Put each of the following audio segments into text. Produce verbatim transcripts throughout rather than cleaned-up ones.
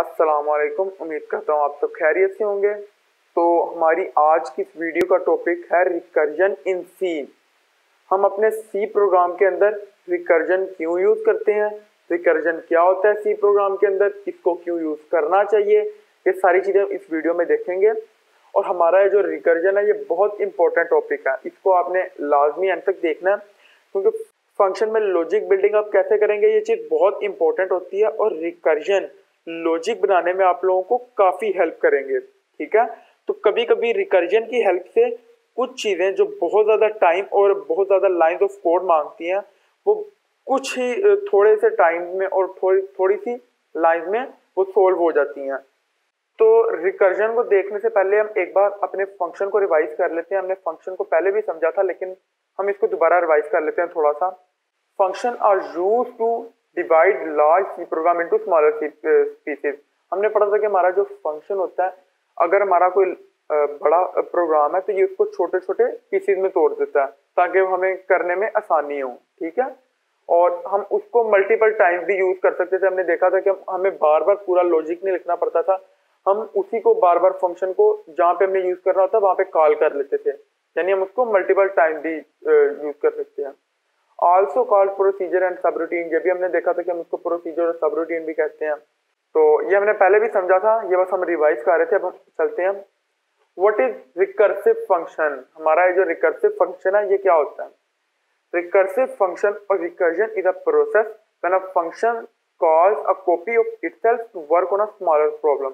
अस्सलामुअलैकुम, उम्मीद करता हूँ आप सब खैरियत से होंगे। तो हमारी आज की इस वीडियो का टॉपिक है रिकर्जन इन सी। हम अपने सी प्रोग्राम के अंदर रिकर्जन क्यों यूज़ करते हैं, रिकर्जन क्या होता है सी प्रोग्राम के अंदर, इसको क्यों यूज़ करना चाहिए, ये सारी चीज़ें हम इस वीडियो में देखेंगे। और हमारा जो रिकर्जन है ये बहुत इंपॉर्टेंट टॉपिक है, इसको आपने लाजमी अंत तक देखना है, क्योंकि फंक्शन में लॉजिक बिल्डिंग आप कैसे करेंगे ये चीज़ बहुत इंपॉर्टेंट होती है। और रिकर्जन लॉजिक बनाने में आप लोगों को काफ़ी हेल्प करेंगे, ठीक है। तो कभी कभी रिकर्जन की हेल्प से कुछ चीज़ें जो बहुत ज़्यादा टाइम और बहुत ज़्यादा लाइन्स ऑफ कोड मांगती हैं, वो कुछ ही थोड़े से टाइम में और थोड़ी थोड़ी सी लाइन्स में वो सोल्व हो जाती हैं। तो रिकर्जन को देखने से पहले हम एक बार अपने फंक्शन को रिवाइज कर लेते हैं। हमने फंक्शन को पहले भी समझा था, लेकिन हम इसको दोबारा रिवाइज कर लेते हैं थोड़ा सा। Functions are used to divide large C program into smaller pieces. हमने पढ़ा था कि हमारा जो फंक्शन होता है, अगर हमारा कोई बड़ा प्रोग्राम है तो ये उसको छोटे छोटे पीसेज में तोड़ देता है ताकि हमें करने में आसानी हो, ठीक है। और हम उसको मल्टीपल टाइम्स भी यूज़ कर सकते थे। हमने देखा था कि हमें बार बार पूरा लॉजिक नहीं लिखना पड़ता था, हम उसी को बार बार फंक्शन को जहाँ पे हमने यूज़ करना होता है वहाँ पे कॉल कर लेते थे, यानी हम उसको मल्टीपल टाइम भी यूज़ कर सकते हैं। Also called procedure and subroutine, ये भी हमने देखा था कि हम उसको प्रोसीजर और सब रूटीन भी कहते हैं। तो ये हमने पहले भी समझा था, ये बस हम रिवाइज कर रहे थे। अब हम चलते हैं, व्हाट इज रिकर्सिव फंक्शन। हमारा ये जो रिकर्सिव फंक्शन है ये क्या होता है। रिकर्सिव फंक्शन और recursion is a process when a function calls a copy of itself to work on a smaller problem.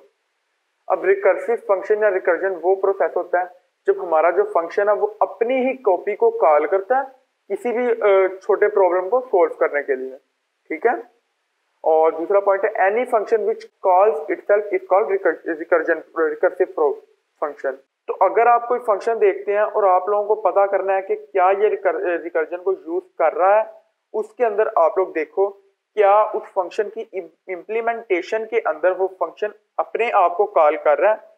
अब रिकर्सिव फंक्शन या रिकर्जन वो प्रोसेस होता है जब हमारा जो फंक्शन है वो अपनी ही कॉपी को कॉल करता है किसी भी छोटे प्रॉब्लम को सोल्व करने के लिए, ठीक है। और दूसरा पॉइंट है, any function which calls itself is called recursion recursive function. तो अगर आप कोई फंक्शन देखते हैं और आप लोगों को पता करना है कि क्या ये रिकर्जन को यूज कर रहा है, उसके अंदर आप लोग देखो क्या उस फंक्शन की इम्प्लीमेंटेशन के अंदर वो फंक्शन अपने आप को कॉल कर रहा है।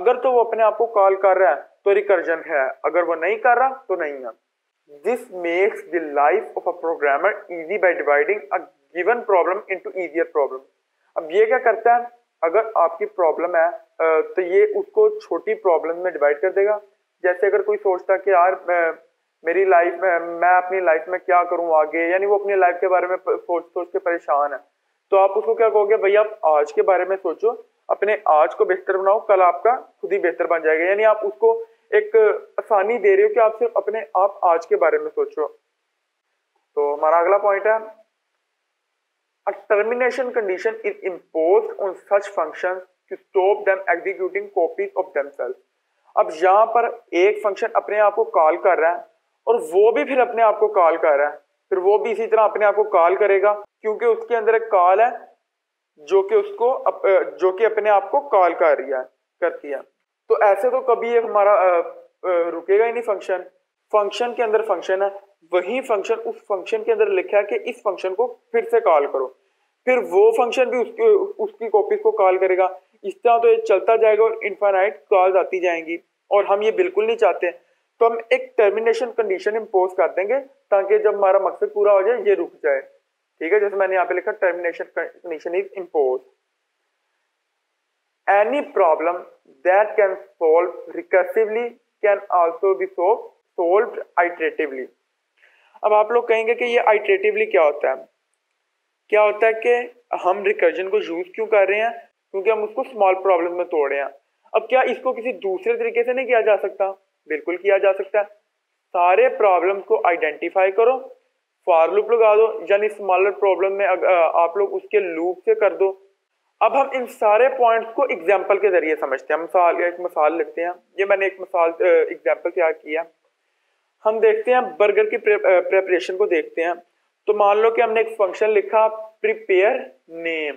अगर तो वो अपने आप को कॉल कर रहा है तो रिकर्जन है, अगर वो नहीं कर रहा तो नहीं है। This makes the life of a programmer easy by dividing a given problem into easier problem. अब ये क्या करता है, अगर आपकी प्रॉब्लम है तो ये उसको छोटी प्रॉब्लम में डिवाइड कर देगा। जैसे अगर कोई सोचता कि यार मेरी लाइफ में मैं अपनी लाइफ में क्या करूं आगे, यानी वो अपनी लाइफ के बारे में सोच सोच के परेशान है, तो आप उसको क्या कहोगे, भैया आप आज के बारे में सोचो, अपने आज को बेहतर बनाओ, कल आपका खुद ही बेहतर बन जाएगा। यानी आप उसको एक आसानी दे रहे हो कि आप सिर्फ अपने आप आज के बारे में सोचो। तो हमारा अगला पॉइंट है, a termination condition is imposed on such function to stop them executing copies of themselves. अब यहाँ पर एक फंक्शन अपने आप को कॉल कर रहा है और वो भी फिर अपने आप को कॉल कर रहा है, फिर वो भी इसी तरह अपने आप को कॉल करेगा, क्योंकि उसके अंदर एक कॉल है जो कि उसको अप, जो कि अपने आप को कॉल कर रही है करती है। तो ऐसे तो कभी ये हमारा आ, आ, रुकेगा ही नहीं। फंक्शन फंक्शन के अंदर फंक्शन है, वही फंक्शन उस फंक्शन के अंदर लिखा है कि इस फंक्शन को फिर से कॉल करो, फिर वो फंक्शन भी उसकी उसकी कॉपीज को कॉल करेगा। इस तरह तो ये चलता जाएगा और इनफाइनाइट कॉल्स आती जाएंगी, और हम ये बिल्कुल नहीं चाहते। तो हम एक टर्मिनेशन कंडीशन इम्पोज कर देंगे ताकि जब हमारा मकसद पूरा हो जाए ये रुक जाए, ठीक है। जैसे मैंने यहाँ पे लिखा, termination condition is impose. Any problem that can solve recursively can also be solved iteratively. अब आप लोग कहेंगे कि ये आइटरेटिवली क्या होता है। क्या होता है कि हम रिकर्जन को यूज क्यों कर रहे हैं, क्योंकि हम उसको स्मॉल प्रॉब्लम में तोड़ रहे हैं। अब क्या इसको किसी दूसरे तरीके से नहीं किया जा सकता, बिल्कुल किया जा सकता है। सारे प्रॉब्लम को आइडेंटिफाई करो, फॉर लूप लगा दो, यानी स्मॉलर प्रॉब्लम में आप लोग उसके लूप से कर दो। अब हम इन सारे पॉइंट्स को एग्जाम्पल के जरिए समझते हैं। मिसाल, एक मिसाल लिखते हैं, ये मैंने एक मिसाल एग्जाम्पल तैयार किया। हम देखते हैं बर्गर की प्रेपरेशन को देखते हैं। तो मान लो कि हमने एक फंक्शन लिखा, प्रिपेयर नेम।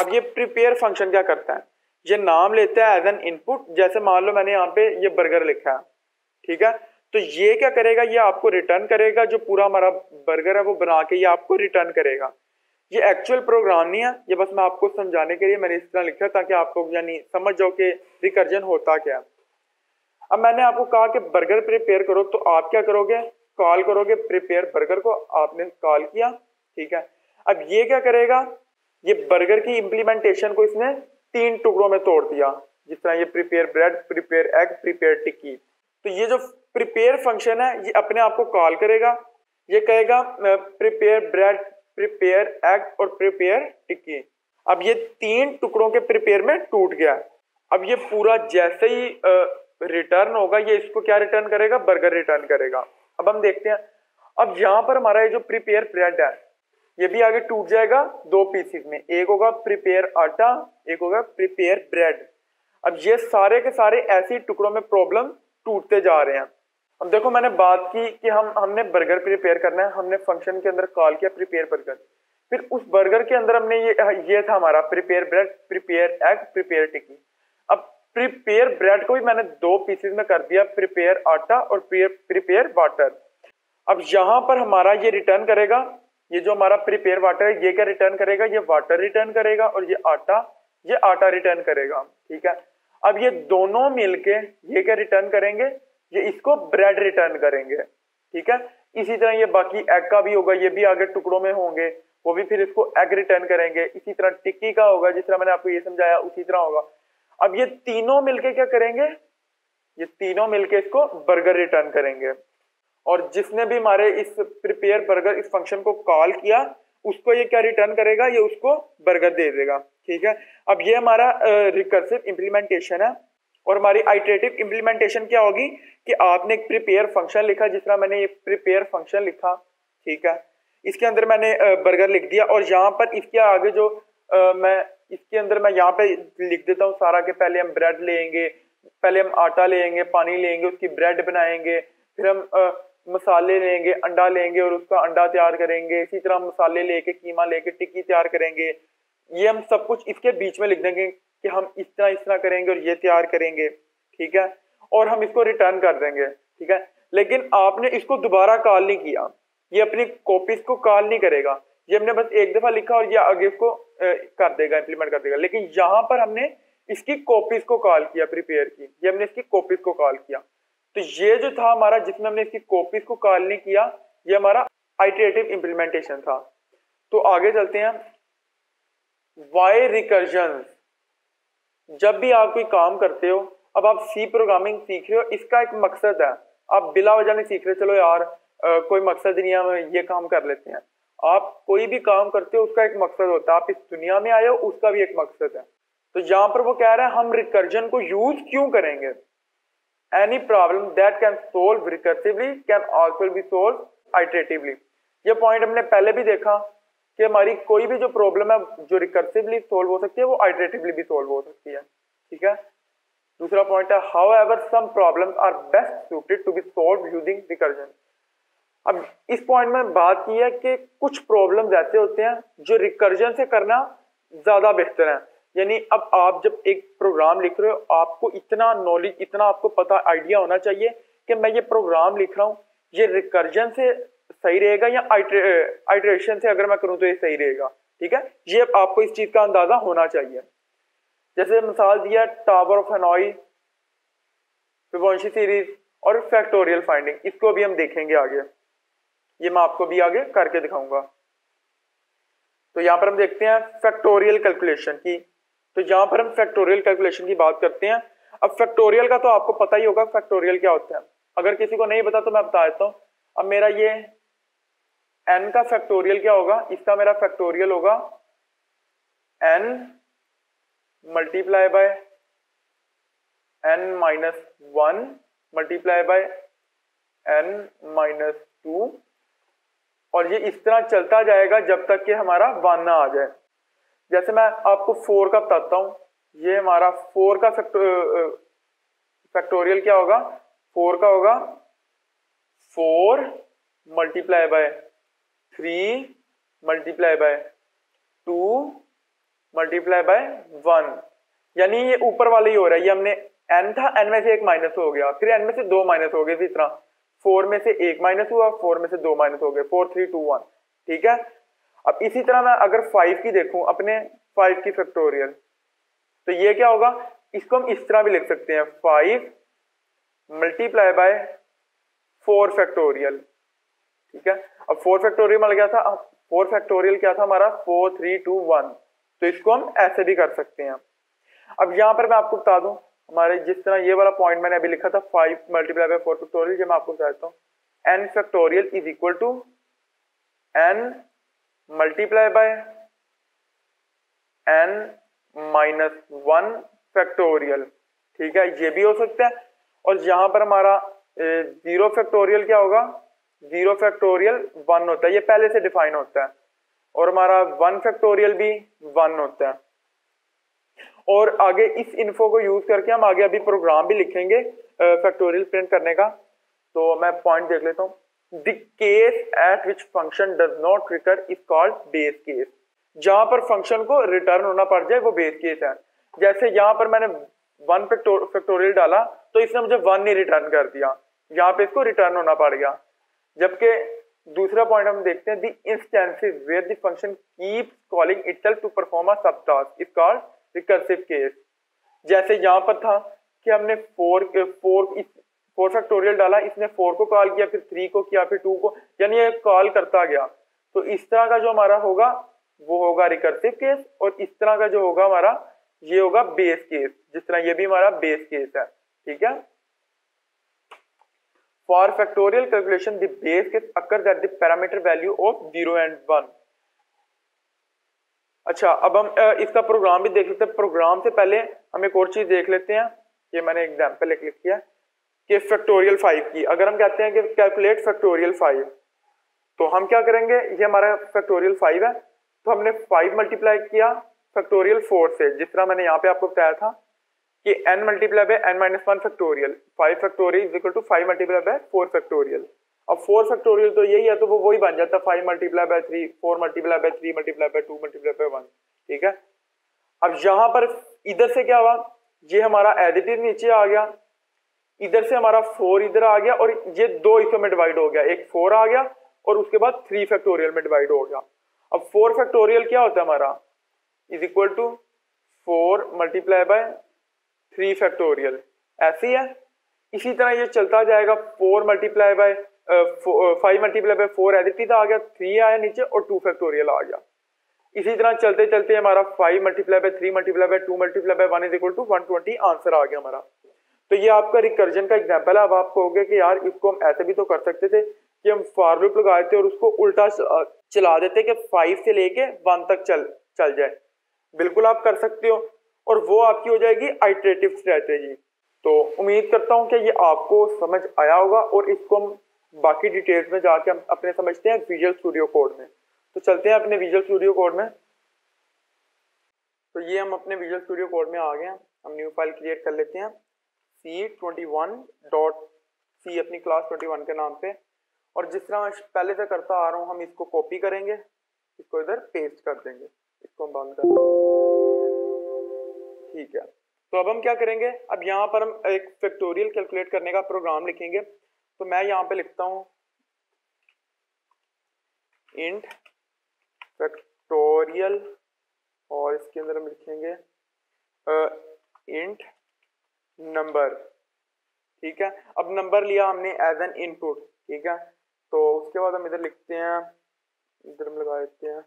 अब ये प्रिपेयर फंक्शन क्या करता है, ये नाम लेता है एज एन इनपुट। जैसे मान लो मैंने यहाँ पे ये बर्गर लिखा है, ठीक है। तो ये क्या करेगा, ये आपको रिटर्न करेगा, जो पूरा हमारा बर्गर है वो बना के ये आपको रिटर्न करेगा। ये एक्चुअल प्रोग्राम नहीं है, ये बस मैं आपको समझाने के लिए मैंने इस तरह लिखा ताकि आप लोग यानी समझ जाओ कि रिकर्जन होता क्या है। अब मैंने आपको कहा कि बर्गर प्रिपेयर करो, तो आप क्या करोगे, कॉल करोगे प्रिपेयर बर्गर को, आपने कॉल किया, ठीक है। अब ये क्या करेगा, ये बर्गर की इम्प्लीमेंटेशन को इसने तीन टुकड़ों में तोड़ दिया, जिस तरह ये prepare bread, prepare egg, prepare tikki. तो ये जो प्रिपेयर फंक्शन है ये अपने आप को कॉल करेगा, ये कहेगा प्रिपेयर ब्रेड, प्रिपेयर एग और प्रिपेयर टिक्की। अब ये तीन टुकड़ों के प्रिपेयर में टूट गया। अब ये पूरा जैसे ही रिटर्न होगा ये इसको क्या रिटर्न करेगा, बर्गर रिटर्न करेगा। अब हम देखते हैं, अब यहाँ पर हमारा ये जो प्रिपेयर ब्रेड है ये भी आगे टूट जाएगा दो पीसेस में, एक होगा प्रिपेयर आटा, एक होगा प्रिपेयर ब्रेड। अब ये सारे के सारे ऐसे टुकड़ों में प्रॉब्लम टूटते जा रहे हैं। अब देखो मैंने बात की कि हम हमने बर्गर प्रिपेयर करना है, हमने फंक्शन के अंदर कॉल किया प्रिपेयर बर्गर, फिर उस बर्गर के अंदर हमने ये ये था हमारा prepare bread, prepare egg, prepare tikki. अब प्रिपेयर ब्रेड को भी मैंने दो पीसेस में कर दिया, प्रिपेयर आटा और प्रिपेयर वाटर। अब यहाँ पर हमारा ये रिटर्न करेगा, ये जो हमारा प्रिपेयर वाटर है ये क्या रिटर्न करेगा, ये वाटर रिटर्न करेगा, और ये आटा, ये आटा रिटर्न करेगा। ठीक है, अब ये दोनों मिलके ये क्या रिटर्न करेंगे, ये इसको ब्रेड रिटर्न करेंगे। ठीक है, इसी तरह ये बाकी एग का भी होगा, ये भी आगे टुकड़ों में होंगे, वो भी फिर इसको एग रिटर्न करेंगे। इसी तरह टिक्की का होगा, जिस तरह मैंने आपको ये समझाया उसी तरह होगा। अब ये तीनों मिलके क्या करेंगे, ये तीनों मिलके इसको बर्गर रिटर्न करेंगे। और जिसने भी हमारे इस प्रिपेयर बर्गर इस फंक्शन को कॉल किया उसको ये क्या रिटर्न करेगा, ये उसको बर्गर दे देगा। ठीक है, अब ये हमारा रिकर्सिव इम्प्लीमेंटेशन है। और हमारी आइटरेटिव इम्प्लीमेंटेशन क्या होगी कि आपने एक प्रिपेयर फंक्शन लिखा, जिस तरह मैंने ये प्रिपेयर फंक्शन लिखा। ठीक है, इसके अंदर मैंने बर्गर लिख दिया, और यहाँ पर इसके आगे जो आ, मैं इसके अंदर मैं यहाँ पे लिख देता हूँ सारा के पहले हम ब्रेड लेंगे, पहले हम आटा लेंगे, पानी लेंगे, उसकी ब्रेड बनाएंगे, फिर हम आ, मसाले लेंगे, अंडा लेंगे और उसका अंडा तैयार करेंगे। इसी तरह मसाले लेके, कीमा लेके टिक्की तैयार करेंगे। ये हम सब कुछ इसके बीच में लिख देंगे कि हम इस तरह इस तरह करेंगे और ये तैयार करेंगे। ठीक है, और हम इसको रिटर्न कर देंगे। ठीक है, लेकिन आपने इसको दोबारा कॉल नहीं किया, ये अपनी कॉपीज को कॉल नहीं करेगा, ये हमने बस एक दफा लिखा और ये आगे इसको कर देगा, इम्प्लीमेंट कर देगा। लेकिन यहाँ पर हमने इसकी कॉपीज को कॉल किया, प्रिपेयर की, ये हमने इसकी कॉपीज को कॉल किया। तो ये जो था हमारा, जिसमें हमने इसकी कॉपीज को कॉल नहीं किया, ये हमारा आइटरेटिव इम्प्लीमेंटेशन था। तो आगे चलते हैं, वाई रिकर्जन। जब भी आप कोई काम करते हो, अब आप सी प्रोग्रामिंग सीख रहे हो, इसका एक मकसद है, आप बिला वजह नहीं सीख रहे चलो यार आ, कोई मकसद नहीं है हम ये काम कर लेते हैं। आप कोई भी काम करते हो उसका एक मकसद होता है, आप इस दुनिया में आए हो उसका भी एक मकसद है। तो यहाँ पर वो कह रहा है हम रिकर्जन को यूज क्यों करेंगे। Any problem that can solve recursively can also be solved iteratively. ये पॉइंट हमने पहले भी देखा कि हमारी कोई भी जो प्रॉब्लम है जो रिकर्सिवली सोल्व हो सकती है वो आइटरेटिवली भी सोल्व हो सकती है। ठीक है, दूसरा पॉइंट है however some problems are best suited to be solve using recursion. अब इस पॉइंट में बात की है कि कुछ प्रॉब्लम ऐसे होते हैं जो रिकर्जन से करना ज्यादा बेहतर है। यानी अब आप जब एक प्रोग्राम लिख रहे हो आपको इतना नॉलेज, इतना आपको पता, आइडिया होना चाहिए कि मैं ये प्रोग्राम लिख रहा हूँ ये रिकर्जन से सही रहेगा या आइटरेशन से अगर मैं करूँ तो ये सही रहेगा। ठीक है, ये आपको इस चीज़ का अंदाजा होना चाहिए। जैसे मिसाल दिया tower of Hanoi, Fibonacci series और फैक्टोरियल फाइंडिंग, इसको भी हम देखेंगे आगे, ये मैं आपको भी आगे करके दिखाऊंगा। तो यहाँ पर हम देखते हैं फैक्टोरियल कैलकुलेशन की। तो यहाँ पर हम फैक्टोरियल कैलकुलेशन की बात करते हैं। अब फैक्टोरियल का तो आपको पता ही होगा फैक्टोरियल क्या होता है, अगर किसी को नहीं पता तो मैं बता देता हूँ। अब मेरा ये n का फैक्टोरियल क्या होगा, इसका मेरा फैक्टोरियल होगा n multiply by n minus one multiply by n minus two, और ये इस तरह चलता जाएगा जब तक कि हमारा वन ना आ जाए। जैसे मैं आपको फोर का बताता हूँ, ये हमारा फोर का फैक्टोरियल क्या होगा, फोर का होगा four multiply by three multiply by two multiply by one. यानी ये ऊपर वाले ही हो रहा है, ये हमने एन था, एन में से एक माइनस हो गया, फिर एन में से दो माइनस हो गए, इसी तरह फोर में से एक माइनस हुआ, फोर में से दो माइनस हो गए, फोर थ्री टू वन। ठीक है, अब इसी तरह मैं अगर फाइव की देखूं, अपने फाइव की फैक्टोरियल, तो ये क्या होगा, इसको हम इस तरह भी लिख सकते हैं five multiply by four factorial. ठीक है, अब फोर फैक्टोरियल मिल गया था, अब फोर फैक्टोरियल क्या था हमारा, फोर थ्री टू वन। तो इसको हम ऐसे भी कर सकते हैं। अब यहाँ पर मैं आपको बता दूं, हमारे जिस तरह ये वाला पॉइंट मैंने अभी लिखा था five multiply by four factorial, ये मैं आपको बताता हूँ N factorial is equal to N multiply by N minus one factorial, ठीक है, ये भी हो सकता है। और यहाँ पर हमारा जीरो फैक्टोरियल क्या होगा, जीरो फैक्टोरियल वन होता है, ये पहले से डिफाइन होता है, और हमारा वन फैक्टोरियल भी वन होता है। और आगे इस इन्फो को यूज करके हम आगे अभी प्रोग्राम भी लिखेंगे फैक्टोरियल प्रिंट करने का। तो मैं पॉइंट देख लेता हूँ, the case at which function does not recur is called base case. जहां पर फंक्शन को रिटर्न होना पड़ जाए वो बेस केस है। जैसे यहाँ पर मैंने वन फैक्टोरियल डाला तो इसने मुझे वन ही रिटर्न कर दिया, यहाँ पे इसको रिटर्न होना पड़ गया। जबकि दूसरा पॉइंट हम देखते हैं, the instances where the function keeps calling itself to perform a sub task is called recursive case. जैसे यहाँ पर था कि हमने फोर फोर फोर फैक्टोरियल डाला, इसने फोर को कॉल किया, फिर थ्री को किया, फिर टू को, यानी ये कॉल करता गया। तो इस तरह का जो हमारा होगा वो होगा रिकर्सिव केस, और इस तरह का जो होगा हमारा ये होगा बेस केस, जिस तरह ये भी हमारा बेस केस है, ठीक है। For factorial calculation the base case occurs at the parameter value of zero and one. अच्छा, अब हम इसका प्रोग्राम भी देख लेते हैं। प्रोग्राम से पहले हम एक और चीज देख लेते हैं, ये मैंने एग्जाम्पल एक लिख किया कि फैक्टोरियल फाइव की, अगर हम कहते हैं कि कैलकुलेट फैक्टोरियल फाइव, तो हम क्या करेंगे, ये हमारा फैक्टोरियल फाइव है, तो हमने फाइव मल्टीप्लाई किया फैक्टोरियल फोर से, जिस तरह मैंने यहाँ पे आपको बताया था कि n multiply by n minus one factorial, five factorial is equal to five multiply by four factorial. अब फोर फैक्टोरियल तो यही है, तो वो वही बन जाता है five multiply by three, four multiply by three multiply by two multiply by one, ठीक है। अब यहाँ पर इधर से क्या हुआ, ये हमारा एडिटिव नीचे आ गया, इधर से हमारा फोर इधर आ गया, और ये दो हिस्सों में डिवाइड हो गया, एक फोर आ गया और उसके बाद थ्री फैक्टोरियल में डिवाइड हो गया। अब फोर फैक्टोरियल क्या होता है हमारा, is equal to four multiply by three factorial, ऐसी है। इसी तरह ये चलता जाएगा, four multiply by five multiply by four additive आ गया, थ्री आया नीचे और टू फैक्टोरियल आ गया। इसी तरह चलते चलते हमारा five multiply by three multiply by two multiply by one is equal to one twenty answer आ गया हमारा। तो ये आपका रिकर्जन का एग्जाम्पल है। अब आप कहोगे कि यार इसको हम ऐसे भी तो कर सकते थे कि हम फॉर लूप लगाते और उसको उल्टा चला देते कि फाइव से लेके वन तक चल चल जाए, बिल्कुल आप कर सकते हो, और वो आपकी हो जाएगी आइटरेटिव स्ट्रेटेजी। तो उम्मीद करता हूँ कि ये आपको समझ आया होगा, और इसको हम बाकी डिटेल्स में जाके हम अपने समझते हैं विजुअल स्टूडियो कोड में। तो चलते हैं अपने विजुअल स्टूडियो कोड में। तो ये हम अपने विजुअल स्टूडियो कोड में आ गए हैं, हम न्यू फाइल क्रिएट कर लेते हैं C twenty one dot C अपनी क्लास ट्वेंटी वन के नाम पे, और जिस तरह पहले से करता आ रहा हूँ हम इसको कॉपी करेंगे, इसको इधर पेस्ट कर देंगे, इसको हम बंद कर, ठीक है। तो अब हम क्या करेंगे, अब यहाँ पर हम एक फैक्टोरियल कैलकुलेट करने का प्रोग्राम लिखेंगे। तो मैं यहाँ पे लिखता हूँ इंट फैक्टोरियल, और इसके अंदर हम लिखेंगे इंट नंबर, ठीक है। अब नंबर लिया हमने एज एन इनपुट, ठीक है। तो उसके बाद हम इधर लिखते हैं, इधर हम लगा देते हैं,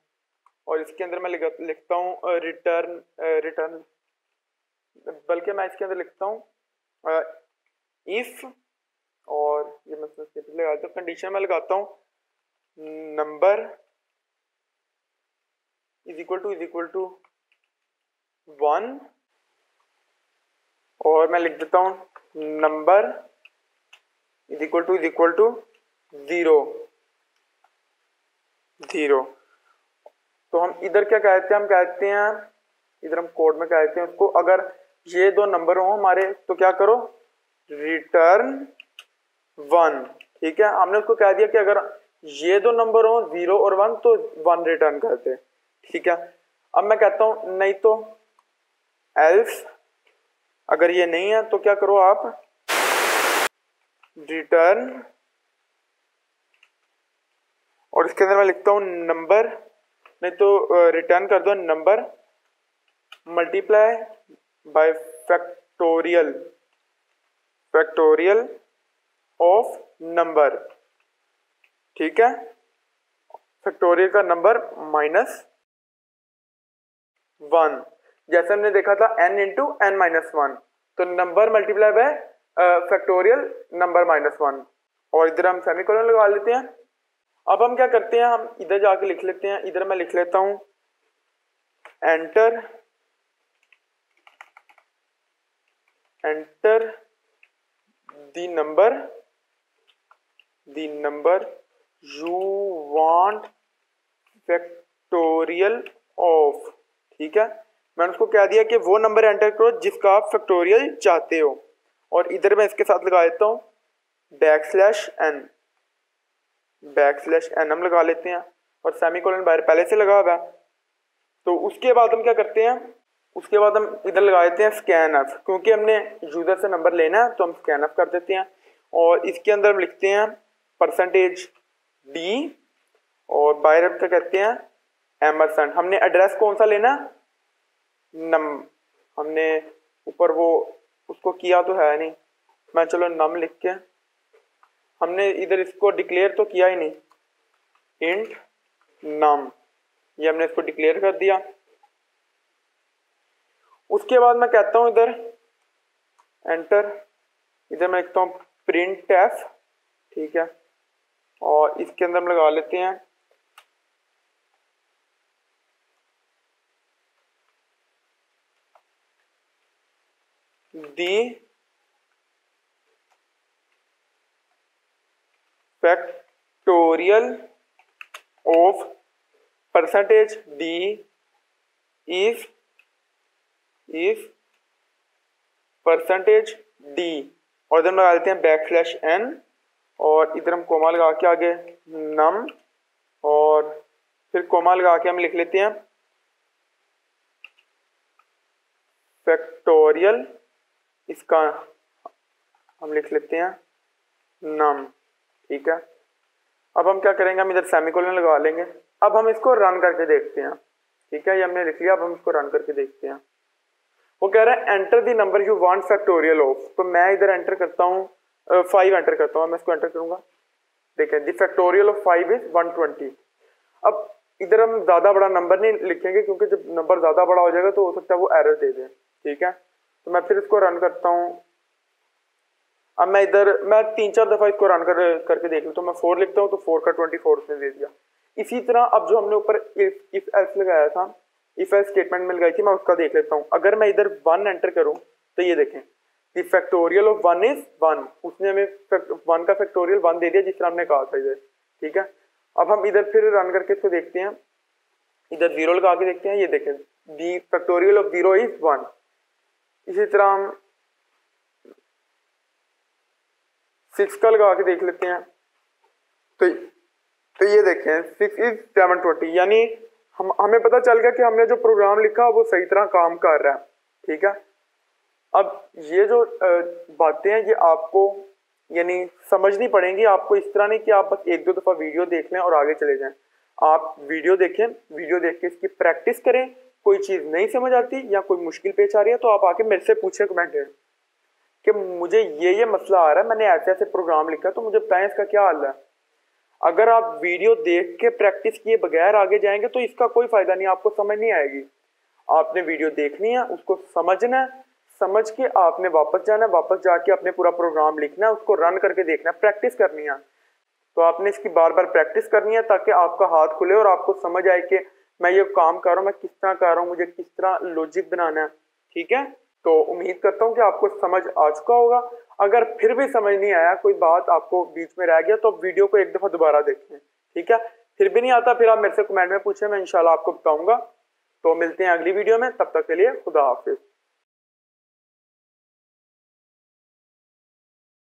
और इसके अंदर मैं लिखता हूँ रिटर्न रिटर्न बल्कि मैं इसके अंदर लिखता हूँ इफ, और ये मैं लगाता हूँ कंडीशन में लगाता हूँ number is equal to is equal to one, और मैं लिख देता हूँ number is equal to is equal to zero zero तो हम इधर क्या कहते हैं, हम कहते हैं इधर हम कोड में कहते हैं उसको, अगर ये दो नंबर हो हमारे तो क्या करो रिटर्न वन, ठीक है। हमने उसको कह दिया कि अगर ये दो नंबर हो जीरो और वन तो वन रिटर्न करते, ठीक है। अब मैं कहता हूँ नहीं तो एल्स, अगर ये नहीं है तो क्या करो आप रिटर्न, और इसके अंदर मैं लिखता हूँ नंबर, नहीं तो रिटर्न कर दो number multiply by factorial factorial of number, ठीक है, फैक्टोरियल का नंबर माइनस वन। जैसे हमने देखा था N into N minus one, तो number multiply by factorial number minus one. और इधर हम सेमीकोलन लगा लेते हैं। अब हम क्या करते हैं, हम इधर जाके लिख लेते हैं, इधर मैं लिख लेता हूँ enter enter the number the number you want factorial of. ठीक है, मैंने उसको कह दिया कि वो नंबर एंटर करो जिसका आप फैक्टोरियल चाहते हो। और इधर मैं इसके साथ लगा देता हूँ back slash N, back slash N हम लगा लेते हैं। और सेमीकोलन बाहर पहले से लगा हुआ है, तो उसके बाद हम क्या करते हैं, उसके बाद हम इधर लगा देते हैं स्कैन एफ, क्योंकि हमने यूज़र से नंबर लेना है तो हम स्कैन एफ कर देते हैं। और इसके अंदर हम लिखते हैं परसेंटेज डी और बाहर हम क्या कहते हैं एमरसन। हमने एड्रेस कौन सा लेना, नम, हमने ऊपर वो उसको किया तो है नहीं, मैं चलो नम लिख के, हमने इधर इसको डिक्लेयर तो किया ही नहीं, इंट नम, ये हमने इसको डिक्लेयर कर दिया। उसके बाद मैं कहता हूँ इधर एंटर, इधर मैं लिखता हूँ प्रिंट एफ। ठीक है, और इसके अंदर हम लगा लेते हैं the factorial of percentage D if if percentage D. और इधर हम लगा लेते हैं बैक स्लैश एन और इधर हम कोमा लगा के आगे नम और फिर कोमा लगा के हम लिख लेते हैं फैक्टोरियल, इसका हम लिख लेते हैं नम। ठीक है, अब हम क्या करेंगे, हम इधर सेमीकोलन लगा लेंगे। अब हम इसको रन करके देखते हैं। ठीक है, ये हमने लिख लिया, अब हम इसको रन करके देखते हैं। वो कह रहा है enter the number you want factorial of, तो मैं इधर एंटर करता हूँ फाइव, एंटर करता हूँ, मैं इसको एंटर करूँगा। देखें the factorial of five is one twenty. अब इधर हम ज़्यादा बड़ा नंबर नहीं लिखेंगे क्योंकि जब नंबर ज़्यादा बड़ा हो जाएगा तो हो सकता है वो एरर दे दें। ठीक है, तो मैं फिर इसको रन करता हूँ। अब मैं इधर मैं तीन चार दफ़ा इसको रन कर करके देख लूँ, तो मैं फोर लिखता हूँ, तो फोर का ट्वेंटी फोर उसने दे दिया। इसी तरह अब जो हमने ऊपर इफ इफ एल्स लगाया था, इफ एल्स स्टेटमेंट में लगाई थी, मैं उसका देख लेता हूँ। अगर मैं इधर वन एंटर करूँ तो ये देखें the factorial of one is one, उसने हमें वन का फैक्टोरियल वन दे दिया जिस तरह हमने कहा था इधर। ठीक है, अब हम इधर फिर रन करके इसको देखते हैं, इधर जीरो लगा के देखते हैं, ये देखें the factorial of zero is one. इसी तरह हम सिक्स का लगा के देख लेते हैं, तो तो ये देखें सिक्स इज सेवन ट्वेंटी, यानी हम हमें पता चल गया कि हमने जो प्रोग्राम लिखा वो सही तरह काम कर रहा है। ठीक है, अब ये जो बातें हैं ये आपको यानी समझनी पड़ेंगी, आपको इस तरह नहीं कि आप बस एक दो दफ़ा वीडियो देख लें और आगे चले जाएं। आप वीडियो देखें, वीडियो देख के इसकी प्रैक्टिस करें, कोई चीज़ नहीं समझ आती या कोई मुश्किल पेश आ रही है तो आप आके मेरे से पूछें कमेंट में कि मुझे ये ये मसला आ रहा है, मैंने ऐसे ऐसे प्रोग्राम लिखा तो मुझे बताएं इसका क्या हल है। अगर आप वीडियो देख के प्रैक्टिस किए बगैर आगे जाएंगे तो इसका कोई फ़ायदा नहीं, आपको समझ नहीं आएगी। आपने वीडियो देखनी है, उसको समझना है, समझ के आपने वापस जाना है, वापस जाके आपने पूरा प्रोग्राम लिखना है, उसको रन करके देखना है, प्रैक्टिस करनी है। तो आपने इसकी बार बार प्रैक्टिस करनी है ताकि आपका हाथ खुले और आपको समझ आए कि मैं ये काम कर रहा हूँ, मैं किस तरह कर रहा हूँ, मुझे किस तरह लॉजिक बनाना है। ठीक है, तो उम्मीद करता हूँ कि आपको समझ आ चुका होगा। अगर फिर भी समझ नहीं आया, कोई बात आपको बीच में रह गया, तो आप वीडियो को एक दफ़ा दोबारा देखें। ठीक है, फिर भी नहीं आता फिर आप मेरे से कमेंट में पूछें, मैं इंशाल्लाह आपको बताऊँगा। तो मिलते हैं अगली वीडियो में, तब तक के लिए खुदा हाफिज़।